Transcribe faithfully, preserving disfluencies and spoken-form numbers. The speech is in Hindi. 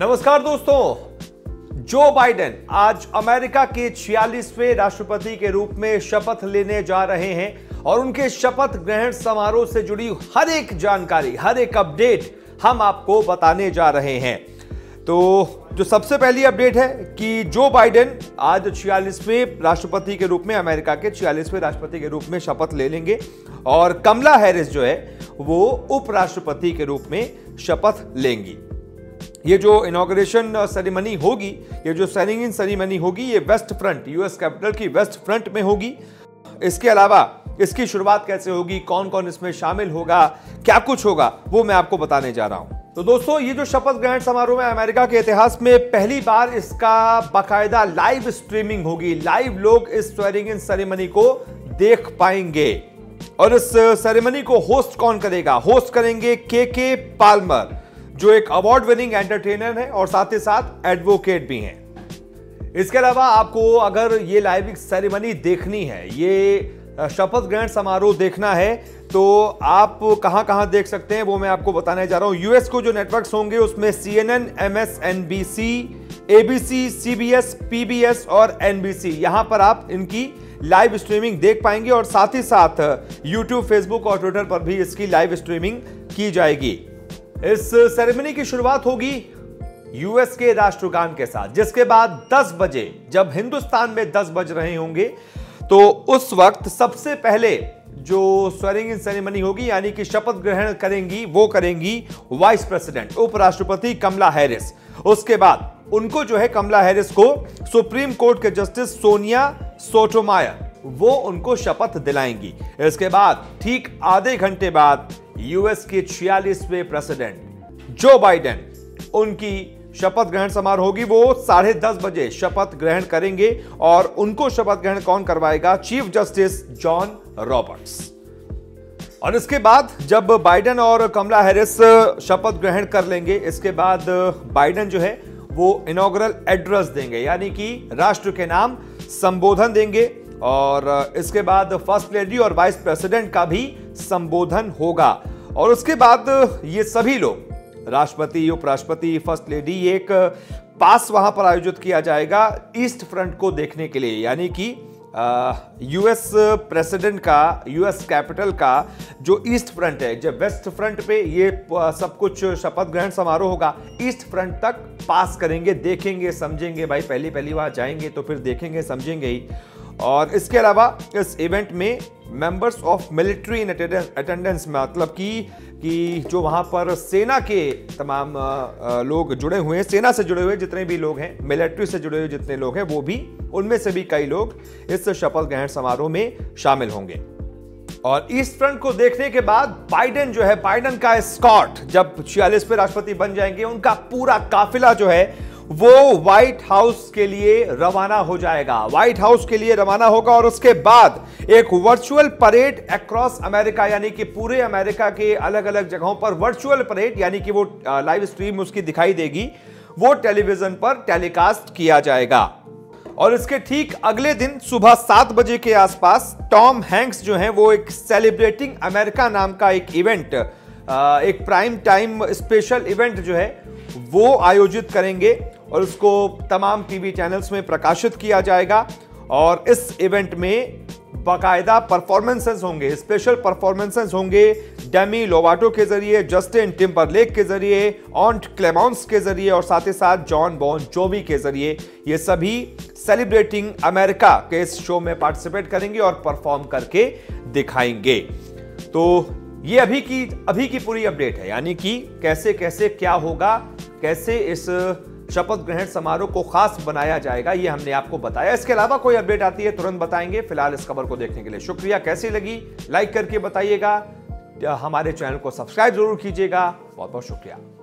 नमस्कार दोस्तों, जो बाइडेन आज अमेरिका के छियालीसवें राष्ट्रपति के रूप में शपथ लेने जा रहे हैं और उनके शपथ ग्रहण समारोह से जुड़ी हर एक जानकारी, हर एक अपडेट हम आपको बताने जा रहे हैं। तो जो सबसे पहली अपडेट है कि जो बाइडेन आज छियालीसवें राष्ट्रपति के रूप में, अमेरिका के छियालीसवें राष्ट्रपति के रूप में शपथ ले लेंगे और कमला हैरिस जो है वो उपराष्ट्रपति के रूप में शपथ लेंगी। ये जो इनॉग्रेशन सेरेमनी होगी, ये जो सैनिंग सेरेमनी होगी, ये वेस्ट फ्रंट, यूएस कैपिटल की वेस्ट फ्रंट में होगी। इसके अलावा इसकी शुरुआत कैसे होगी, कौन कौन इसमें शामिल होगा, क्या कुछ होगा, वो मैं आपको बताने जा रहा हूँ। तो दोस्तों, ये जो शपथ ग्रहण समारोह में अमेरिका के इतिहास में पहली बार इसका बाकायदा लाइव स्ट्रीमिंग होगी। लाइव लोग इस स्वेयरिंग इन सेरेमनी को देख पाएंगे और इस सेरेमनी को होस्ट कौन करेगा? होस्ट करेंगे के.के. पाल्मर, जो एक अवार्ड विनिंग एंटरटेनर है और साथ ही साथ एडवोकेट भी हैं। इसके अलावा आपको अगर ये लाइव सेरेमनी देखनी है, ये शपथ ग्रहण समारोह देखना है, तो आप कहां कहां देख सकते हैं वो मैं आपको बताने जा रहा हूं। यूएस को जो नेटवर्क्स होंगे उसमें CNN, MSNBC, ABC, CBS, PBS और एनबीसी, यहां पर आप इनकी लाइव स्ट्रीमिंग देख पाएंगे और साथ ही साथ यूट्यूब, फेसबुक और ट्विटर पर भी इसकी लाइव स्ट्रीमिंग की जाएगी। इस सेरेमनी की शुरुआत होगी यूएस के राष्ट्रगान के साथ, जिसके बाद दस बजे, जब हिंदुस्तान में दस बज रहे होंगे, तो उस वक्त सबसे पहले जो स्वेयरिंग इन सेरेमनी होगी, यानी कि शपथ ग्रहण करेंगी, वो करेंगी वाइस प्रेसिडेंट, उपराष्ट्रपति कमला हैरिस। उसके बाद उनको जो है, कमला हैरिस को सुप्रीम कोर्ट के जस्टिस सोनिया सोटोमायर, वो उनको शपथ दिलाएंगी। इसके बाद ठीक आधे घंटे बाद यूएस के छियालीसवें प्रेसिडेंट जो बाइडेन, उनकी शपथ ग्रहण समारोह होगी। वो साढ़े दस बजे शपथ ग्रहण करेंगे और उनको शपथ ग्रहण कौन करवाएगा? Chief justice John Roberts. और इसके बाद जब बाइडेन और कमला हैरिस शपथ ग्रहण कर लेंगे, इसके बाद बाइडेन जो है वो इनॉग्रल एड्रेस देंगे, यानी कि राष्ट्र के नाम संबोधन देंगे और इसके बाद फर्स्ट लेडी और वाइस प्रेसिडेंट का भी संबोधन होगा। और उसके बाद ये सभी लोग, राष्ट्रपति, उपराष्ट्रपति, फर्स्ट लेडी, एक पास वहां पर आयोजित किया जाएगा ईस्ट फ्रंट को देखने के लिए, यानी कि यूएस प्रेसिडेंट का, यूएस कैपिटल का जो ईस्ट फ्रंट है। जब वेस्ट फ्रंट पे ये सब कुछ शपथ ग्रहण समारोह होगा, ईस्ट फ्रंट तक पास करेंगे, देखेंगे, समझेंगे। भाई पहली पहली वहां जाएंगे तो फिर देखेंगे, समझेंगे ही। और इसके अलावा इस इवेंट में members of military in attendance, मतलब कि कि जो वहाँ पर सेना के तमाम लोग जुड़े हुए हैं, सेना से जुड़े हुए जितने भी लोग हैं, मिलिट्री से जुड़े हुए जितने लोग हैं, वो भी, उनमें से भी कई लोग इस शपथ ग्रहण समारोह में शामिल होंगे। और ईस्ट फ्रंट को देखने के बाद बाइडेन जो है, बाइडेन का स्कॉट, जब छियालीसवें राष्ट्रपति बन जाएंगे, उनका पूरा काफिला जो है वो व्हाइट हाउस के लिए रवाना हो जाएगा, व्हाइट हाउस के लिए रवाना होगा। और उसके बाद एक वर्चुअल परेड अक्रॉस अमेरिका, यानी कि पूरे अमेरिका के अलग अलग जगहों पर वर्चुअल परेड, यानी कि वो लाइव स्ट्रीम उसकी दिखाई देगी, वो टेलीविजन पर टेलीकास्ट किया जाएगा। और इसके ठीक अगले दिन सुबह सात बजे के आसपास टॉम हैंक्स जो हैं वो एक सेलिब्रेटिंग अमेरिका नाम का एक इवेंट, एक प्राइम टाइम स्पेशल इवेंट जो है वो आयोजित करेंगे और उसको तमाम टीवी चैनल्स में प्रकाशित किया जाएगा। और इस इवेंट में बाकायदा परफॉर्मेंसेस होंगे, स्पेशल परफॉर्मेंसेस होंगे डेमी लोवाटो के जरिए, जस्टिन टिम्बरलेक के जरिए, ऑन्ट क्लेमॉन्स के जरिए और साथ ही साथ जॉन बॉन जोवी के जरिए। ये सभी सेलिब्रेटिंग अमेरिका के इस शो में पार्टिसिपेट करेंगे और परफॉर्म करके दिखाएंगे। तो ये अभी की अभी की पूरी अपडेट है, यानी कि कैसे कैसे क्या होगा, कैसे इस शपथ ग्रहण समारोह को खास बनाया जाएगा, ये हमने आपको बताया। इसके अलावा कोई अपडेट आती है तुरंत बताएंगे। फिलहाल इस खबर को देखने के लिए शुक्रिया। कैसी लगी लाइक करके बताइएगा, हमारे चैनल को सब्सक्राइब जरूर कीजिएगा। बहुत बहुत शुक्रिया।